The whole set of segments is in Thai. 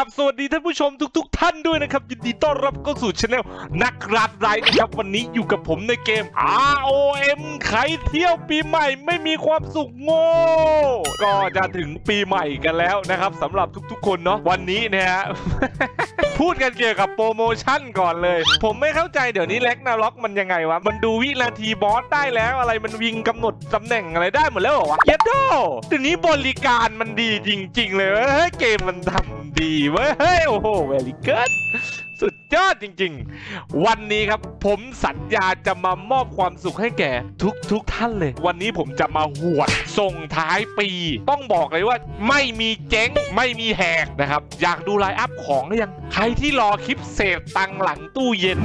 ราบสวัสดีท่านผู้ชมทุกท่านด้วยนะครับยินดีต้อนรับเข้าสู่ช anel นักรัดไลน์นะครับวันนี้อยู่กับผมในเกม ROM ใครเที่ยวปีใหม่ไม่มีความสุขโง่ก็จะถึงปีใหม่กันแล้วนะครับสำหรับทุกๆคนเนาะวันนี้นะฮะ พูดกันเกี่ยวกับโปรโมชั่นก่อนเลยผมไม่เข้าใจเดี๋ยวนี้Ragnarokมันยังไงวะมันดูวินาทีบอสได้แล้วอะไรมันวิ่งกำหนดตำแหน่งอะไรได้หมดแล้วเหรอวะเยดโดเดี๋ยวนี้บริการมันดีจริงๆเลยเฮ้ยเกมมันทำดีเว้ยเฮ้ยโอ้โหเวลิเกิดสุดยอดจริงๆวันนี้ครับผมสัญญาจะมามอบความสุขให้แก่ทุกท่านเลยวันนี้ผมจะมาหวดส่งท้ายปีต้องบอกเลยว่าไม่มีเจ๊งไม่มีแหกนะครับอยากดูไลน์อัพของหรือยังใครที่รอคลิปเศษตังหลังตู้เย็น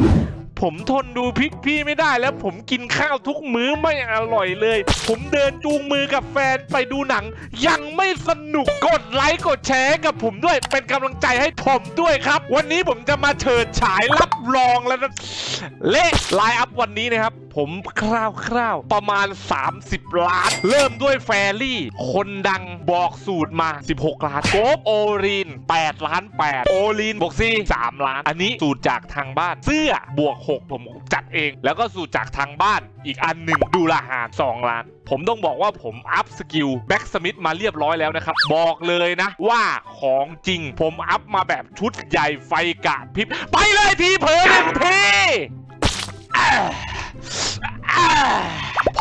ผมทนดูพริกพี่ไม่ได้แล้วผมกินข้าวทุกมื้อไม่อร่อยเลยผมเดินจูงมือกับแฟนไปดูหนังยังไม่สนุกกดไลค์กดแชร์กับผมด้วยเป็นกำลังใจให้ผมด้วยครับวันนี้ผมจะมาเฉิดฉายรับรองแล้วนะเลขไลน์อัพวันนี้นะครับผมคร่าวๆประมาณ30ล้านเริ่มด้วยแฟรี่คนดังบอกสูตรมา16ล้านโกบโอรีน8ล้าน8โอรีนบวกซี่3ล้านอันนี้สูตรจากทางบ้านเสื้อบวก6ผมจัดเองแล้วก็สูตรจากทางบ้านอีกอันหนึ่งดูละหาร2ล้านผมต้องบอกว่าผมอัพสกิลแบ็กสมิธมาเรียบร้อยแล้วนะครับบอกเลยนะว่าของจริงผมอัพมาแบบชุดใหญ่ไฟกะพริบไปเลยทีเผลอหนึ่งที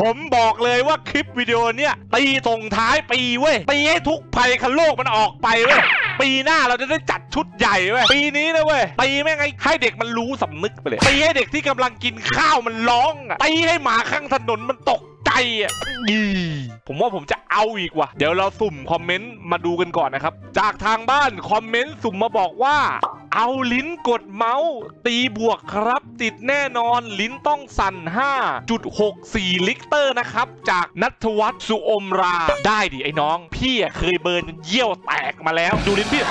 ผมบอกเลยว่าคลิปวิดีโอเนี้ยตีส่งท้ายปีเว้ยตีให้ทุกภัยคันโลกมันออกไปเว้ยปีหน้าเราจะได้จัดชุดใหญ่เว้ยปีนี้นะเว้ยตีแม่งให้เด็กมันรู้สำนึกไปเลยตีให้เด็กที่กำลังกินข้าวมันร้องอ่ะตีให้หมาข้างถนนมันตกใจอ่ะผมว่าผมจะเอาอีกว่ะเดี๋ยวเราสุ่มคอมเมนต์มาดูกันก่อนนะครับจากทางบ้านคอมเมนต์สุ่มมาบอกว่าเอาลิ้นกดเมาส์ตีบวกครับติดแน่นอนลิ้นต้องสั่น 5.64 ลิกเตอร์นะครับจากณัฐวัฒน์สุอมราได้ดิไอ้น้องพี่เคยเบิร์นเยี่ยวแตกมาแล้วดูลิ้นพี่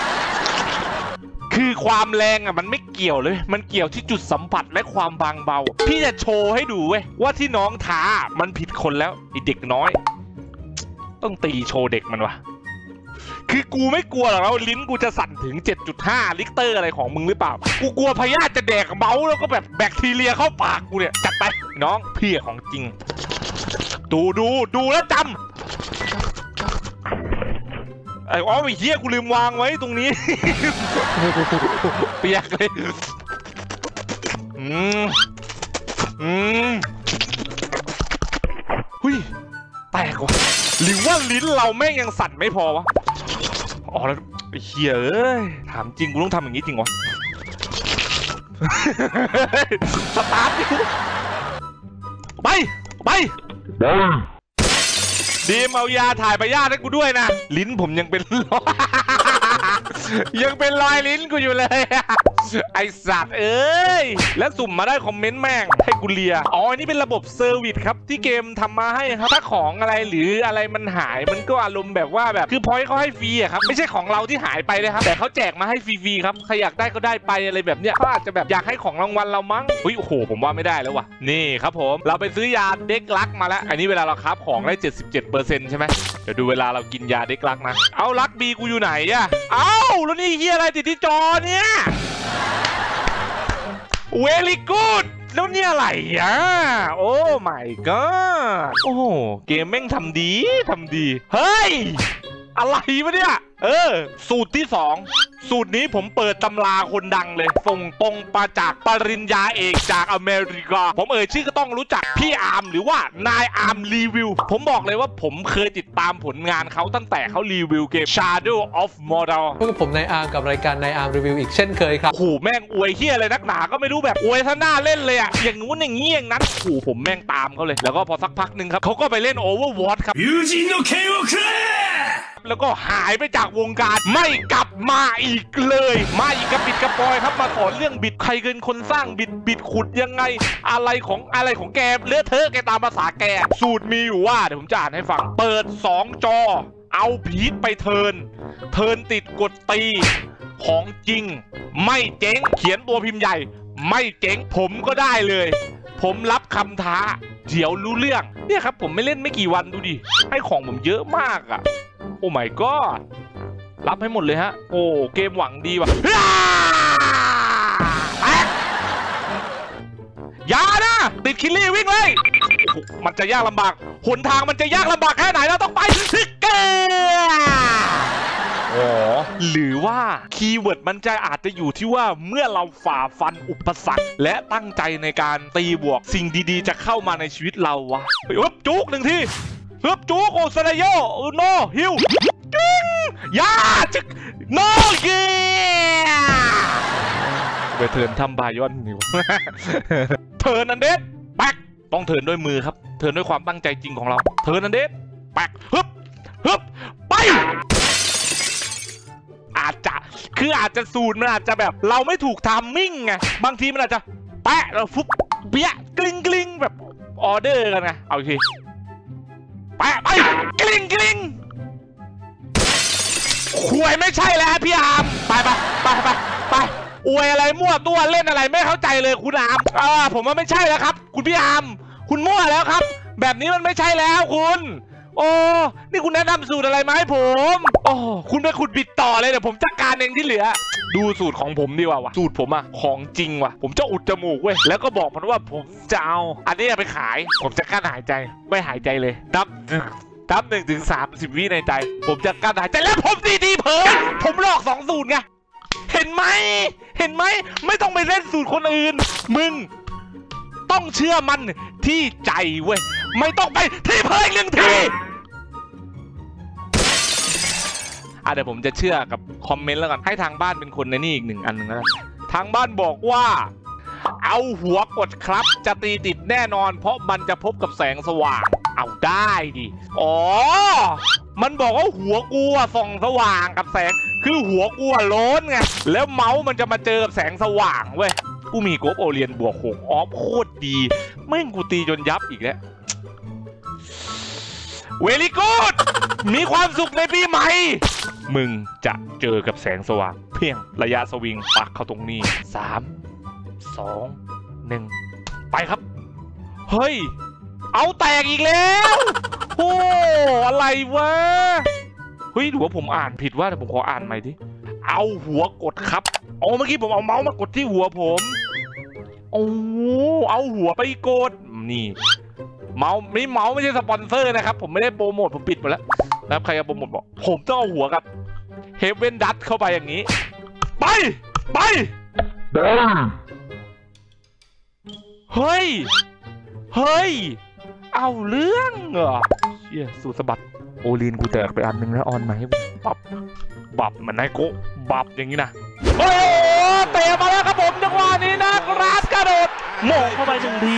คือความแรงอ่ะมันไม่เกี่ยวเลยมันเกี่ยวที่จุดสัมผัสและความบางเบาพี่จะโชว์ให้ดูเว้ยว่าที่น้องท้ามันผิดคนแล้วไอ้เด็กน้อยต้องตีโชว์เด็กมันวะคือกูไม่กลัวหรอกแล้วลิ้นกูจะสั่นถึง 7.5 ลิกเตอร์อะไรของมึงหรือเปล่ากูกลัวพยาธิจะแดกเมาส์แล้วก็แบบแบคทีเรียเข้าปากกูเนี่ยจัดไปน้องพี่ของจริงดูแล้วจำไอ้อ๋อไอ้เหี้ยกูลืมวางไว้ตรงนี้ เปียกเลยหุ้ยแตกว่ะหรือว่าลิ้นเราแม่งยังสั่นไม่พอวะอ๋อแล้วเฮียเอ้ยถามจริงกูต้องทำอย่างนี้จริงวะสตาร์ทไปดีมเอายาถ่ายพยาธิให้กูด้วยนะลิ้นผมยังเป็นรอยลิ้นกูอยู่เลยไอสัตว์เอ้ยและสุ่มมาได้คอมเมนต์แม่งให้กูเลียอ๋อนี่เป็นระบบเซอร์วิสครับที่เกมทำมาให้ครับถ้าของอะไรหรืออะไรมันหายมันก็อารมณ์แบบว่าแบบคือพอยต์เขาให้ฟรีอะครับไม่ใช่ของเราที่หายไปนะครับแต่เขาแจกมาให้ฟรีๆครับใครอยากได้ก็ได้ไปอะไรแบบเนี้ยเขาอาจจะแบบอยากให้ของรางวัลเรามั้งอุ้ยโอ้โหผมว่าไม่ได้แล้วว่ะนี่ครับผมเราไปซื้อยาเด็กรักมาแล้วอันนี้เวลาเราคราฟของได้ 77% ใช่ไหมเดี๋ยวดูเวลาเรากินยาเด็กรักนะเอารักบีกูอยู่ไหนอะเอ้าแล้วนี่เฮียอะไรติดที่จอเนี่ยเวลิกูดแล้วเนี่ยอะไรอ่ะโอ้ my god โอ้เกมแม่งทำดีเฮ้ยอะไรวะเนี่ยสูตรที่2สูตรนี้ผมเปิดตำราคนดังเลยส่งตรงมาจากปริญญาเอกจากอเมริกาผมชื่อก็ต้องรู้จักพี่อาร์มหรือว่านายอาร์มรีวิวผมบอกเลยว่าผมเคยติดตามผลงานเขาตั้งแต่เขารีวิวเกม Shadow of Mordor พวกผมนายอาร์มกับรายการนายอาร์มรีวิวอีกเช่นเคยครับโหแม่งอวยเฮี้ยเลยนักหนาก็ไม่รู้แบบอวยซะหน้าเล่นเลยอะอย่างงู้นอย่างงี้อย่างนั้นโหผมแม่งตามเขาเลยแล้วก็พอสักพักหนึ่งครับเขาก็ไปเล่น Overwatch ครับยูจินโนเคโอเคแล้วก็หายไปจากวงการไม่กลับมาอีกเลยมาอีกกระปิดกระปอยครับมาสอนเรื่องบิดใครเกินคนสร้างบิดขุดยังไงอะไรของแกเลอะเทอะแกตามภาษาแกสูตรมีอยู่ว่าเดี๋ยวผมจะอ่านให้ฟังเปิด2จอเอาพีทไปเทินติดกดตีของจริงไม่เจ๊งเขียนตัวพิมพ์ใหญ่ไม่เจ๊งผมก็ได้เลยผมรับคำท้าเดี๋ยวรู้เรื่องเนี่ยครับผมไม่เล่นไม่กี่วันดูดิให้ของผมเยอะมากอ่ะโอ้ my god รับให้หมดเลยฮะโอ้เกมหวังดีว่ะอย่านะติดคิลลี่วิ่งเลยมันจะยากลำบากหนทางมันจะยากลำบากแค่ไหนเราต้องไปสิเกหรือว่าคีย์เวิร์ดมันจะอาจจะอยู่ที่ว่าเมื่อเราฝ่าฟันอุปสรรคและตั้งใจในการตีบวกสิ่งดีๆจะเข้ามาในชีวิตเราวะฮึบจุกหนึ่งทีฮึบจุกโอซาเดโยโนฮิวจึงยาจึกโนเกไปเทินทำบายอนนิวเทินอันเดสแป๊กต้องเทินด้วยมือครับเทินด้วยความตั้งใจจริงของเราเทินอันเดสแป๊กฮึบฮึบไปอาจจะคืออาจจะสูตรมันอาจจะแบบเราไม่ถูกทามมิ่งไงบางทีมันอาจจะแปะเราฟุบเบี้ยกลิ้งกลิ้งแบบออเดอร์กันไงเอาอีกทีแปะไปกลิ้งกลิ้งควยไม่ใช่แล้วพี่อาร์มไปอวยอะไรมั่วตัวเล่นอะไรไม่เข้าใจเลยคุณอาร์มผมว่าไม่ใช่แล้วครับคุณพี่อาร์มคุณมั่วแล้วครับแบบนี้มันไม่ใช่แล้วคุณโอ้นี่คุณแนะนำสูตรอะไรมาให้ผมโอ้คุณไปขุดบิดต่อเลยเดี๋ยวผมจัดการเองที่เหลือดูสูตรของผมดีกว่าวะสูตรผมอะของจริงว่ะผมจะอุดจมูกเว้ยแล้วก็บอกมันว่าผมจะเอาอันนี้ไปขายผมจะกั้นหายใจไม่หายใจเลยนับหนึ่งถึง30วิในใจผมจะกั้นหายใจแล้วผมดีๆเพิ่นผมลอก2สูตรไงเห็นไหมไม่ต้องไปเล่นสูตรคนอื่นมึงต้องเชื่อมันที่ใจเว้ยไม่ต้องไปที่เพิ่งหนึ่งทีเดี๋ยวผมจะเชื่อกับคอมเมนต์แล้วกันให้ทางบ้านเป็นคนในนี่อีกหนึ่งอันนึงนะทางบ้านบอกว่าเอาหัวกดครับจะตีติดแน่นอนเพราะมันจะพบกับแสงสว่างเอาได้ดิอ๋อมันบอกว่าหัวกูส่องสว่างกับแสงคือหัวกูโล้นไงแล้วเมาส์มันจะมาเจอกับแสงสว่างเว้ยกูมีกบโอเลียนบวกหกออฟโคตรดีไม่กูตีจนยับอีกแล้วเวลิกูดมีความสุขในปีใหม่มึงจะเจอกับแสงสว่างเพียงระยะสวิงปักเข้าตรงนี้3 2 1ไปครับเฮ้ยเอาแตกอีกแล้วโอ้อะไรวะเฮ้ยหรือว่าผมอ่านผิดว่าแต่ผมขออ่านใหม่ดิเอาหัวกดครับอ๋อเมื่อกี้ผมเอาเมาส์มากดที่หัวผมโอ้เอาหัวไปกดนี่เมาส์ไม่ใช่สปอนเซอร์นะครับผมไม่ได้โปรโมทผมปิดหมดแล้วแล้วใครจะโปรโมทบอกผมต้องเอาหัวกับเฮฟเว่นดัตเข้าไปอย่างนี้ไปเฮ้ยเอาเรื่องเหรอเชี่ยสูตรสะบัดโอลีนกูแตกไปอันหนึ่งแล้วออนไหมบับเหมือนไนโก้บับอย่างนี้นะโอ้เตะมาแล้วครับผมจังหวะนี้นะรัสกระโดดโม่เข้าไปหนึ่งที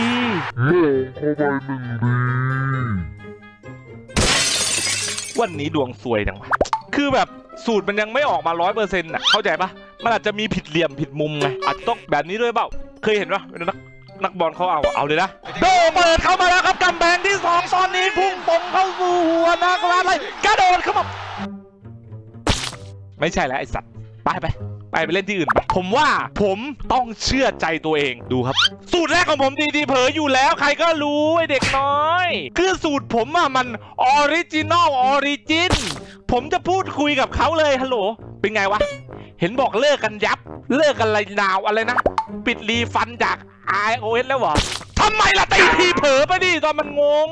วันนี้ดวงสวยจังวะคือแบบสูตรมันยังไม่ออกมา 100% น่ะเข้าใจปะมันอาจจะมีผิดเหลี่ยมผิดมุมไงอาจต้องแบบนี้ด้วยเปล่าเคยเห็นปะนักบอลเขาเอาเลยนะโดเปิดเข้ามาแล้วครับกำแพงที่2ตอนนี้พุ่งปงเข้าสู่หัวนักรัฐเลยกระโดดเข้ามาไม่ใช่แล้วไอ้สัตว์ไปเล่นที่อื่นไปผมว่าผมต้องเชื่อใจตัวเองดูครับสูตรแรกของผมดีๆเผยอยู่แล้วใครก็รู้ไอเด็กน้อยคือสูตรผมอะมันออริจินผมจะพูดคุยกับเขาเลยฮัลโหลเป็นไงวะเห็นบอกเลิกกันยับเลิกกันไรนาวอะไรนะปิดรีฟันจาก iOS แล้วเหรอทำไมล่ะตีทีเผยไปดิตอนมันงง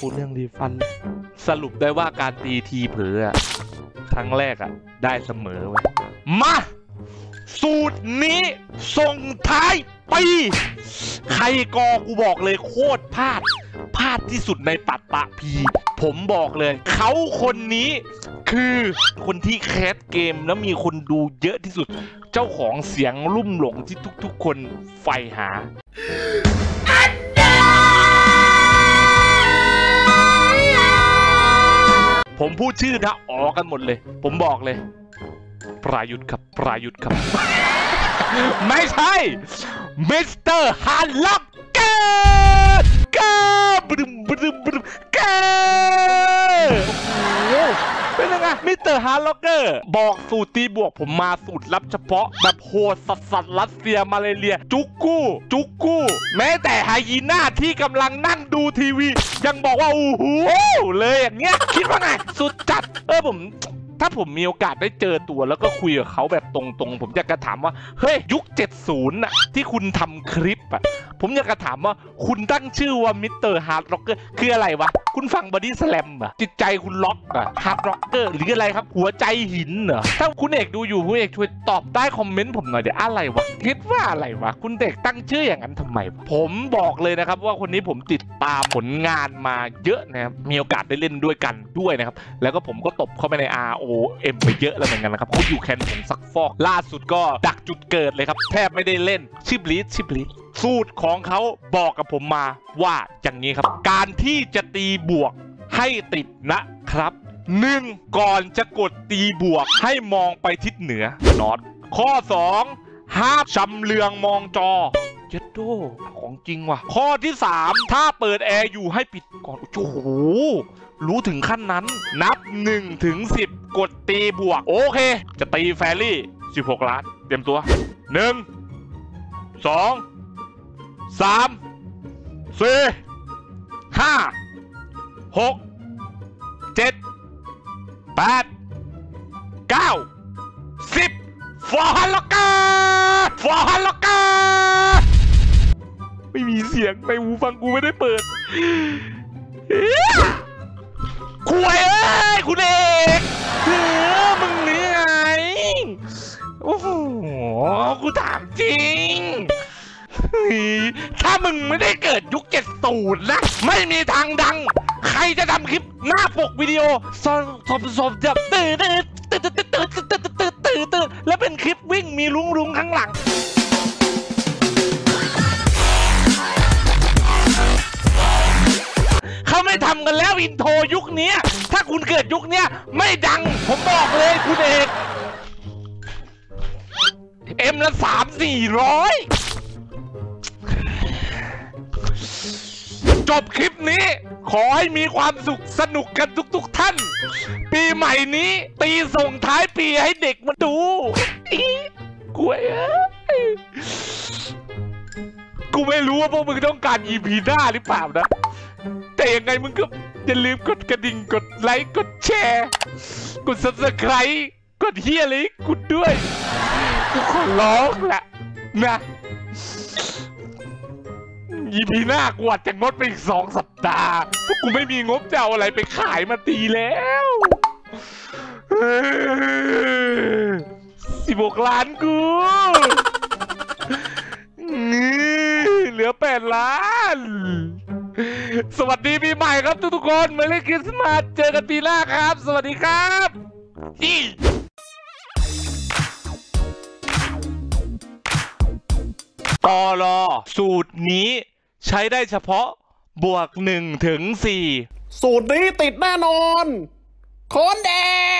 พูดเรื่องรีฟันสรุปได้ว่าการตีทีเผยอะครั้งแรกอะได้เสมอไว้มาสูตรนี้ส่งท้ายปีใครกูบอกเลยโคตรพลาดที่สุดในปัตตะพีผมบอกเลยเขาคนนี้คือคนที่แคสเกมแล้วมีคนดูเยอะที่สุดเจ้าของเสียงลุ่มหลงที่ทุกๆคนใฝ่หาผมพูดชื่อนะอ๋อกันหมดเลยผมบอกเลยประยุทธ์ครับ ไม่ใช่มิสเตอร์ฮันล็อกเกอร์บรึมโอ้โห เป็นยังไงมิสเตอร์ฮาร์ล็อกเกอร์บอกสูตรตีบวกผมมาสูตรลับเฉพาะแบบโหดสัสรัสเซียมาเลเรียจุกกู้แม้แต่ไฮยีน่าที่กำลังนั่งดูทีวียังบอกว่าอู้หูเลยอย่างเงี้ยคิดว่าไงสุดจัดผมถ้าผมมีโอกาสได้เจอตัวแล้วก็คุยกับเขาแบบตรงๆผมอยากจะถามว่าเฮ้ยยุค70น่ะที่คุณทำคลิปอ่ะผมอยากจะถามว่าคุณตั้งชื่อว่ามิสเตอร์ฮาร์ดร็อกเกอร์คืออะไรวะคุณฟังบอดี้สแลมอ่ะจิตใจคุณล็อกอ่ะฮาร์ดร็อกเกอร์หรืออะไรครับหัวใจหินเหรอถ้าคุณเอกดูอยู่คุณเอกช่วยตอบใต้คอมเมนต์ผมหน่อยเดี๋ยวอะไรวะคิดว่าอะไรวะคุณเด็กตั้งชื่ออย่างนั้นทำไมผมบอกเลยนะครับว่าคนนี้ผมติดตามผลงานมาเยอะนะครับมีโอกาสได้เล่นด้วยกันนะครับแล้วก็ผมก็ตบเข้าไปใน ROM ไปเยอะแล้วเหมือนกันนะครับคุณอยู่แคนผมซักฟอกล่าสุดก็ดักจุดเกิดเลยครับแทบไม่ได้เล่นชิบลีดสูตรของเขาบอกกับผมมาว่าอย่างนี้ครับการที่จะตีบวกให้ติดนะครับ1ก่อนจะกดตีบวกให้มองไปทิศเหนือนอร์ทข้อ2ห้ามชำเลืองมองจอเจ็ดโดของจริงว่ะข้อที่3ถ้าเปิดแอร์อยู่ให้ปิดก่อนโอ้โหรู้ถึงขั้นนั้นนับ1ถึง10กดตีบวกโอเคจะตีแฟรี่16ล้านเตรียมตัว1 2 3 4 5 6 7 8 9 10ฟอร์ฮันล็อกเกอร์ไม่มีเสียงในหูฟังกูไม่ได้เปิดคุยเอ้ยคุณเอกมึงนี่ไงโอ้โหกูถามจริงถ้ามึงไม่ได้เกิดยุค70นะไม่มีทางดังใครจะทำคลิปหน้าปกวิดีโอสอบจับตื่นแล้วเป็นคลิปวิ่งมีลุงข้างหลังเขาไม่ทำกันแล้วอินโทรยุคนี้ถ้าคุณเกิดยุคนี้ไม่ดังผมบอกเลยคุณเอกเอ็มละ300-400จบคลิปนี้ขอให้มีความสุขสนุกกันทุกท่านปีใหม่นี้ตีส่งท้ายปีให้เด็กมาดูกูเอ้ยกูไม่รู้ว่าพวกมึงต้องการ EP หน้าหรือเปล่านะแต่ยังไงมึงก็อย่าลืมกดกระดิ่งกดไลค์กดแชร์กด Subscribe กดเฮียเลยกูด้วยกูขอร้องละนะEP หน้ากูอาจจะงดไปอีก2สัปดาห์เพราะกูไม่มีงบจะเอาอะไรไปขายมาตีแล้ว16 ล้านกูเหลือ8 ล้านสวัสดีปีใหม่ครับทุกคนเมรี่คริสต์มาสเจอกันปีหน้าครับสวัสดีครับต่อรอสูตรนี้ใช้ได้เฉพาะบวก1ถึง4สูตรนี้ติดแน่นอนคนแดง